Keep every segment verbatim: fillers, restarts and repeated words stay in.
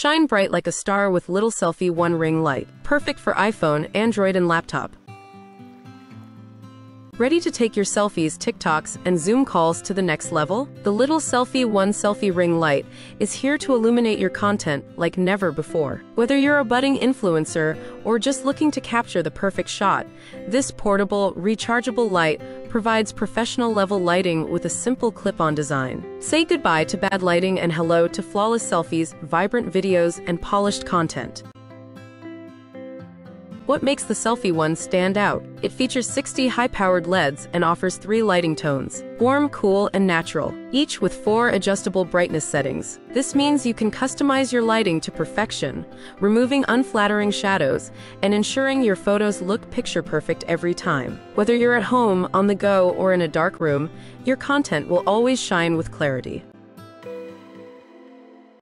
Shine bright like a star with LITTIL Selfie One ring light, perfect for iPhone, Android and laptop. Ready to take your selfies, TikToks and Zoom calls to the next level? The LITTIL Selfie One selfie ring light is here to illuminate your content like never before. Whether you're a budding influencer or just looking to capture the perfect shot, this portable, rechargeable light provides professional-level lighting with a simple clip-on design. Say goodbye to bad lighting and hello to flawless selfies, vibrant videos, and polished content. What makes the Selfie One stand out? It features sixty high-powered L E Ds and offers three lighting tones: warm, cool, and natural, each with four adjustable brightness settings. This means you can customize your lighting to perfection, removing unflattering shadows and ensuring your photos look picture-perfect every time. Whether you're at home, on the go, or in a dark room, your content will always shine with clarity.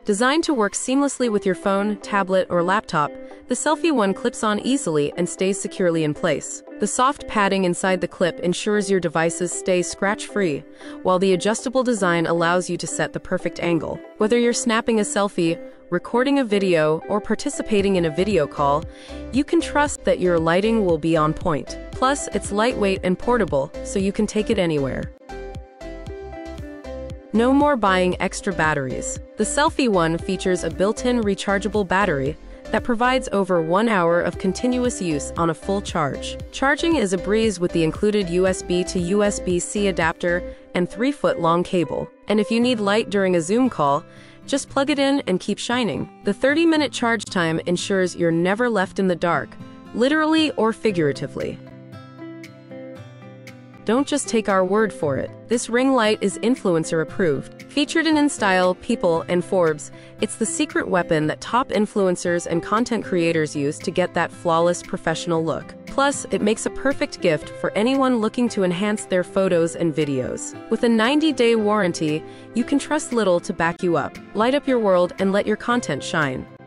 Designed to work seamlessly with your phone, tablet, or laptop, the Selfie One clips on easily and stays securely in place. The soft padding inside the clip ensures your devices stay scratch-free, while the adjustable design allows you to set the perfect angle. Whether you're snapping a selfie, recording a video, or participating in a video call, you can trust that your lighting will be on point. Plus, it's lightweight and portable, so you can take it anywhere. No more buying extra batteries. The Selfie One features a built-in rechargeable battery that provides over one hour of continuous use on a full charge. Charging is a breeze with the included U S B to U S B C adapter and three foot long cable. And if you need light during a Zoom call, just plug it in and keep shining. The thirty minute charge time ensures you're never left in the dark, literally or figuratively. Don't just take our word for it. This ring light is influencer approved. Featured in InStyle, People, and Forbes, it's the secret weapon that top influencers and content creators use to get that flawless professional look. Plus, it makes a perfect gift for anyone looking to enhance their photos and videos. With a ninety day warranty, you can trust LITTIL to back you up. Light up your world and let your content shine.